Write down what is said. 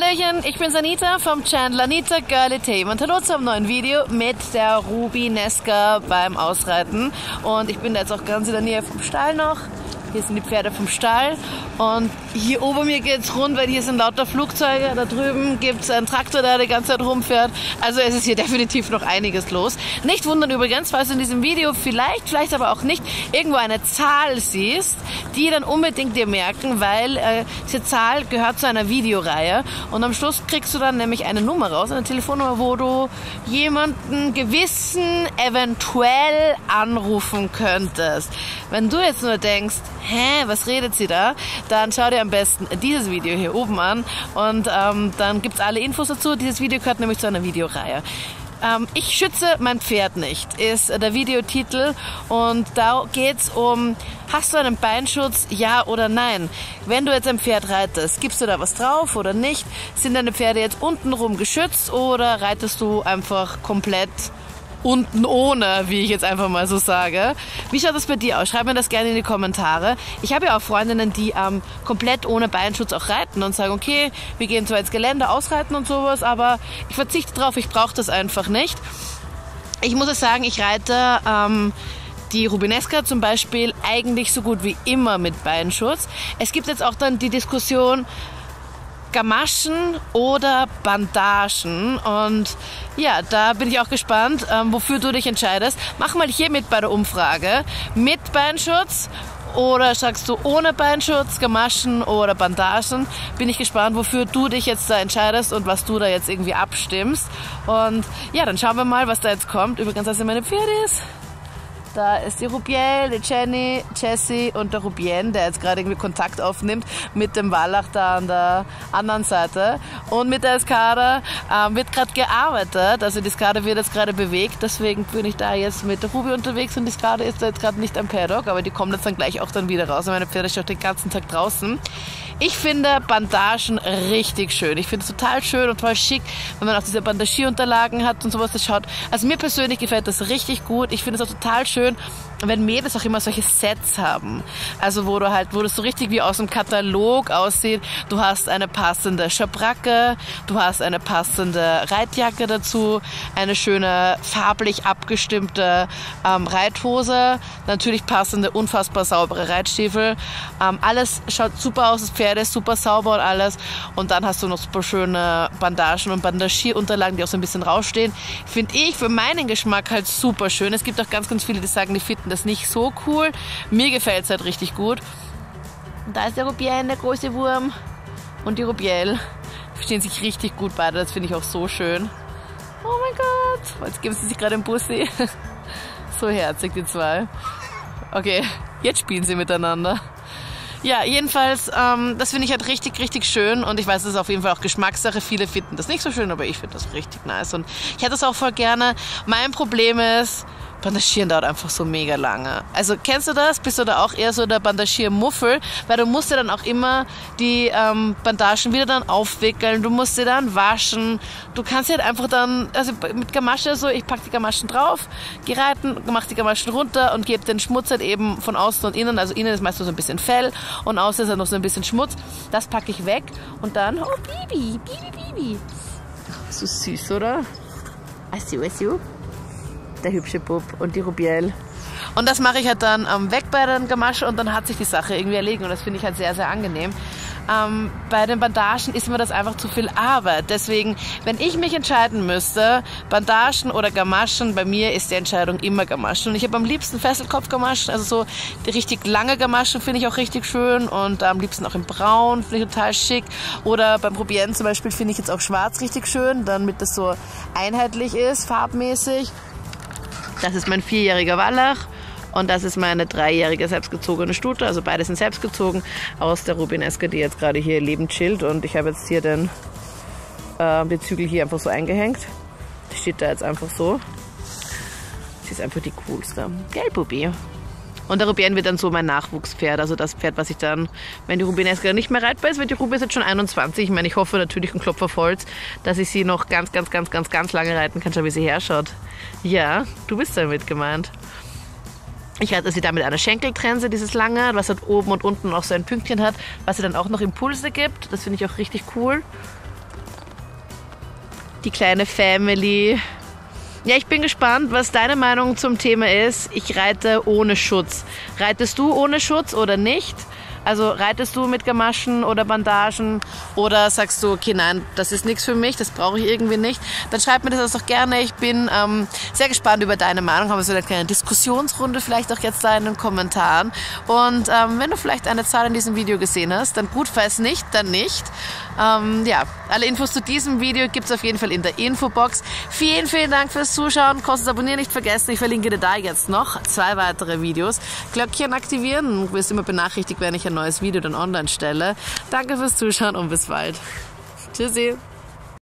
Hallöchen, ich bin's Anita vom Channel Anita Girlietainment. Hallo zu einem neuen Video mit der Rubinesca beim Ausreiten. Und ich bin da jetzt auch ganz in der Nähe vom Stall noch. Hier sind die Pferde vom Stall und hier ober mir geht's rund, weil hier sind lauter Flugzeuge. Da drüben gibt's einen Traktor, der die ganze Zeit rumfährt. Also es ist hier definitiv noch einiges los. Nicht wundern übrigens, falls du in diesem Video vielleicht aber auch nicht irgendwo eine Zahl siehst, die dann unbedingt dir merken, weil diese Zahl gehört zu einer Videoreihe und am Schluss kriegst du dann nämlich eine Nummer raus, eine Telefonnummer, wo du jemanden gewissen eventuell anrufen könntest. Wenn du jetzt nur denkst, hä, was redet sie da? Dann schau dir am besten dieses Video hier oben an und dann gibt es alle Infos dazu. Dieses Video gehört nämlich zu einer Videoreihe. Ich schütze mein Pferd nicht, ist der Videotitel und da geht es um, hast du einen Beinschutz, ja oder nein? Wenn du jetzt ein Pferd reitest, gibst du da was drauf oder nicht? Sind deine Pferde jetzt untenrum geschützt oder reitest du einfach komplett unten ohne, wie ich jetzt einfach mal so sage. Wie schaut das bei dir aus? Schreib mir das gerne in die Kommentare. Ich habe ja auch Freundinnen, die komplett ohne Beinschutz auch reiten und sagen, okay, wir gehen zwar ins Gelände ausreiten und sowas, aber ich verzichte drauf, ich brauche das einfach nicht. Ich muss es sagen, ich reite die Rubinesca zum Beispiel eigentlich so gut wie immer mit Beinschutz. Es gibt jetzt auch dann die Diskussion, Gamaschen oder Bandagen und ja, da bin ich auch gespannt, wofür du dich entscheidest. Mach mal hier mit bei der Umfrage. Mit Beinschutz oder sagst du ohne Beinschutz, Gamaschen oder Bandagen? Bin ich gespannt, wofür du dich jetzt da entscheidest und was du da jetzt irgendwie abstimmst. Und ja, dann schauen wir mal, was da jetzt kommt. Übrigens, das sind meine Pferde ist. Da ist die Rubien, die Jenny, Jessie und der Rubien, der jetzt gerade irgendwie Kontakt aufnimmt mit dem Wallach da an der anderen Seite. Und mit der Eskadron wird gerade gearbeitet, also die Eskadron wird jetzt gerade bewegt, deswegen bin ich da jetzt mit der Rubi unterwegs und die Eskadron ist da jetzt gerade nicht am Paddock, aber die kommen jetzt dann gleich auch dann wieder raus. Und meine Pferde stehen den ganzen Tag draußen. Ich finde Bandagen richtig schön. Ich finde es total schön und total schick, wenn man auch diese Bandagierunterlagen hat und sowas, das schaut. Also mir persönlich gefällt das richtig gut. Ich finde es auch total schön, wenn Mädels auch immer solche Sets haben. Also wo das so richtig wie aus dem Katalog aussieht. Du hast eine passende Schabracke, du hast eine passende Reitjacke dazu, eine schöne farblich abgestimmte Reithose, natürlich passende, unfassbar saubere Reitstiefel. Alles schaut super aus, das Pferd ist super sauber und alles. Und dann hast du noch super schöne Bandagen und Bandagierunterlagen, die auch so ein bisschen rausstehen. Finde ich für meinen Geschmack halt super schön. Es gibt auch ganz viele, die sagen, die finden das nicht so cool. Mir gefällt es halt richtig gut. Und da ist der Rubien, der große Wurm. Und die Rubiel. Verstehen sich richtig gut beide. Das finde ich auch so schön. Oh mein Gott. Jetzt geben sie sich gerade einen Bussi. So herzig, die zwei. Okay, jetzt spielen sie miteinander. Ja, jedenfalls, das finde ich halt richtig schön und ich weiß, das ist auf jeden Fall auch Geschmackssache. Viele finden das nicht so schön, aber ich finde das richtig nice und ich hätte es auch voll gerne. Mein Problem ist, Bandagieren dauert einfach so mega lange. Also kennst du das? Bist du da auch eher so der Bandagiermuffel? Weil du musst ja dann auch immer die Bandagen wieder dann aufwickeln, du musst sie dann waschen, du kannst ja halt einfach dann, also mit Gamasche so, ich packe die Gamaschen drauf, geh reiten, mach die Gamaschen runter und gebe den Schmutz halt eben von außen und innen, also innen ist meistens so ein bisschen Fell und außen ist halt noch so ein bisschen Schmutz, das packe ich weg und dann, oh Bibi. So süß, oder? I see. Der hübsche Bub und die Rubiel. Und das mache ich halt dann weg bei den Gamaschen und dann hat sich die Sache irgendwie erledigt und das finde ich halt sehr angenehm. Bei den Bandagen ist mir das einfach zu viel Arbeit. Deswegen, wenn ich mich entscheiden müsste, Bandagen oder Gamaschen, bei mir ist die Entscheidung immer Gamaschen. Und ich habe am liebsten Fesselkopfgamaschen, also so die richtig lange Gamaschen finde ich auch richtig schön und am liebsten auch in Braun, finde ich total schick. Oder beim Rubien zum Beispiel finde ich jetzt auch Schwarz richtig schön, damit das so einheitlich ist, farbmäßig. Das ist mein 4-jähriger Wallach und das ist meine 3-jährige selbstgezogene Stute. Also beide sind selbstgezogen aus der Rubinesca, die jetzt gerade hier lebend chillt. Und ich habe jetzt hier den Zügel hier einfach so eingehängt. Die steht da jetzt einfach so. Sie ist einfach die coolste. Gell, Bubi? Und der Rubien wird dann so mein Nachwuchspferd. Also das Pferd, was ich dann, wenn die Rubinesca nicht mehr reitbar ist, wird die Rubinesca jetzt schon 21. Ich meine, ich hoffe natürlich und klopfe auf Holz, dass ich sie noch ganz lange reiten kann. Schau, wie sie herschaut. Ja, du bist damit gemeint. Ich reite sie da mit einer Schenkeltrense, dieses lange, was halt oben und unten auch so ein Pünktchen hat, was sie dann auch noch Impulse gibt. Das finde ich auch richtig cool. die kleine Family. Ja, ich bin gespannt, was deine Meinung zum Thema ist. Ich reite ohne Schutz. Reitest du ohne Schutz oder nicht? Also reitest du mit Gamaschen oder Bandagen oder sagst du, okay, nein, das ist nichts für mich, das brauche ich irgendwie nicht, dann schreib mir das doch gerne. Ich bin sehr gespannt über deine Meinung, haben wir so eine kleine Diskussionsrunde vielleicht auch jetzt da in den Kommentaren. Und wenn du vielleicht eine Zahl in diesem Video gesehen hast, dann gut, falls nicht, dann nicht. Ja, alle Infos zu diesem Video gibt es auf jeden Fall in der Infobox. Vielen, vielen Dank fürs Zuschauen, kostenlos abonnieren nicht vergessen, ich verlinke dir da jetzt noch 2 weitere Videos. Glöckchen aktivieren, du wirst immer benachrichtigt, wenn ich ein neues Video dann online stelle. Danke fürs Zuschauen und bis bald. Tschüssi.